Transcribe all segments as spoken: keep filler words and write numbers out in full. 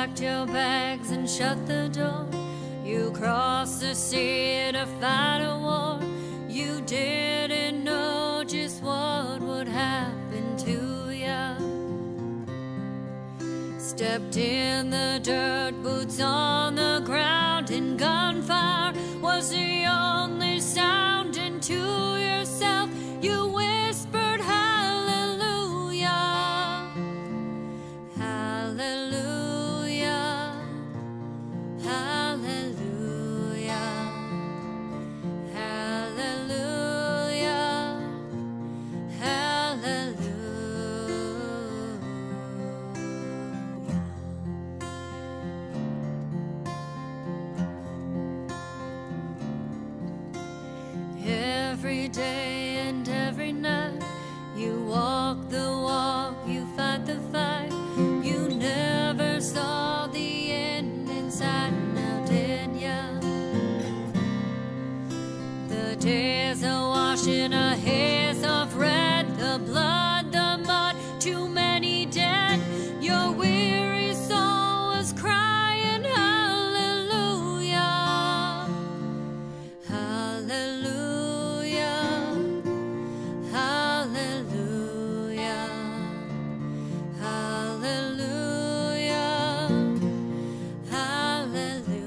packed your bags and shut the door. You crossed the sea to fight a war. You didn't know just what would happen to ya. Stepped in the dirt, boots on the ground, and gunfire was the only sound. And to yourself you whispered, hallelujah, hallelujah, hallelujah, hallelujah, hallelujah. Every day and every night you walk the walk, you fight the fight. You never saw the end inside, now did ya? The days are washed in a haze of red, the blood, the mud, too many dead. Your weary soul was crying, hallelujah, hallelujah, hallelujah, hallelujah, hallelujah.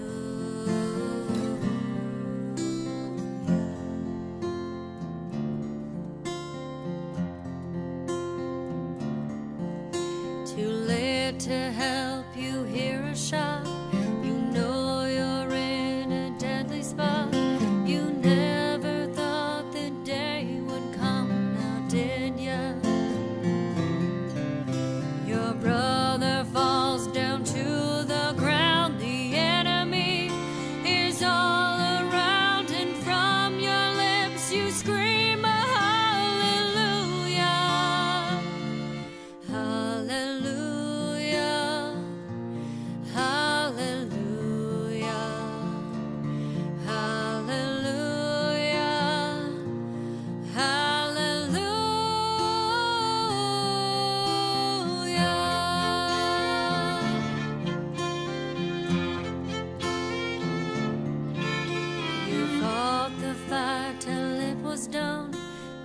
Too late to help, you hear a shot. You know you're in a deadly spot. You never thought the day would come, now did ya? Your brother falls down to the ground. The enemy is all around, and from your lips you scream, hallelujah, hallelujah, hallelujah, hallelujah, hallelujah. You fought the fight till it was done.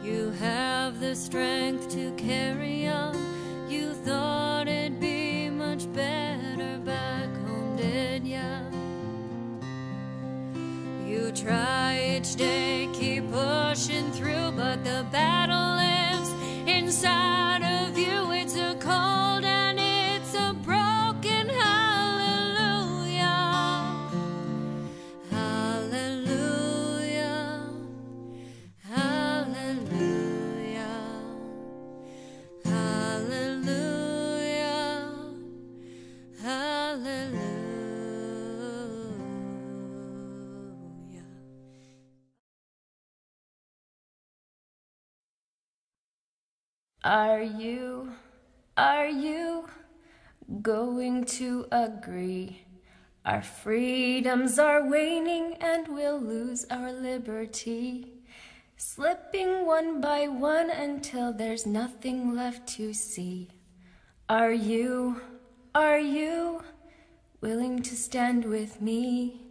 You have the strength to carry on. You thought it'd be much better back home, did ya? You try each day, keep pushing through, but the battle lives inside of you. It's a cold and it's a broken hallelujah. Hallelujah, hallelujah, hallelujah, hallelujah. Are you, are you going to agree? Our freedoms are waning and we'll lose our liberty, slipping one by one until there's nothing left to see. Are you, are you willing to stand with me?